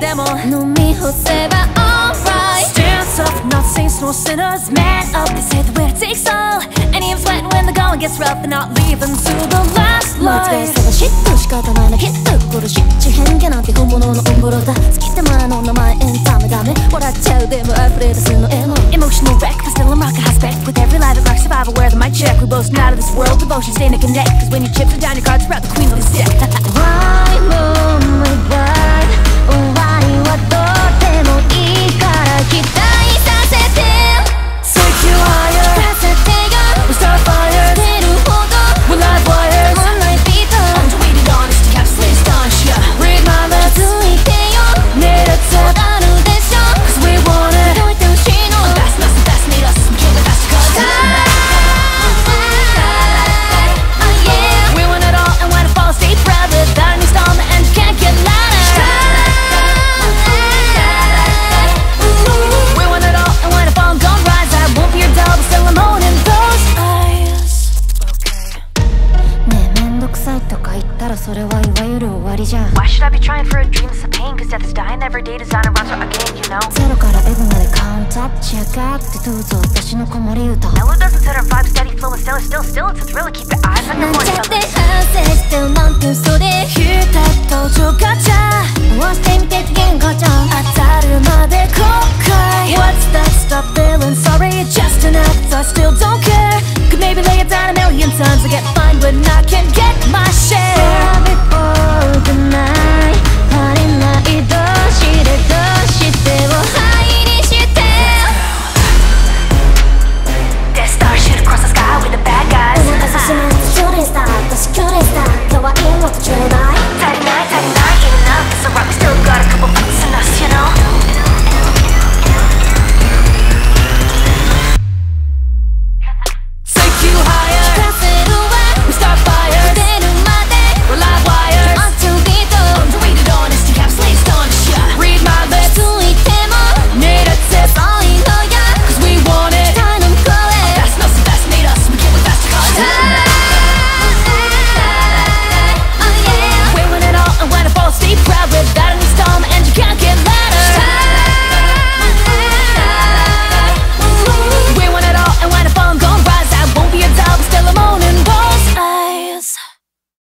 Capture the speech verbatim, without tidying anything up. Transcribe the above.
でも飲み干せば alright. Stands up, not saints nor sinners. Man up, they say the way it takes all. And even sweating when the going gets rough. And not leaving to the last light. もう一回探し仕方ないなきっと殺し地変化なんて本物のオンボロだ。好きって前の名前エンタメダメ笑っちゃうでも溢れ出すのエモ Emotional wreck, cause still I'm rockin' high spec. With every light of rock survival where the mic check. We both out of this world, devotion stay neck and neck. Cause when your chips are down, your cards are out, the queen looks sick. Why moon, my God? お前はどうでもいいから期待させて Take you higher させてよ We start fires 捨てるほど We're live wires それはいわゆる終わりじゃん。 Why should I be trying for a dream? It's a pain, cause death is dying every day. Design and runs out again, you know. ゼロからエグまでカウントアップしやがってどうぞ私の子守歌 Mellow doesn't set her vibe, steady flow is stellar. Still, still, it's a thriller. Keep your eyes on your horse. なんちゃって反省してなんて嘘で言うた登場ガチャ One stay 見てて言語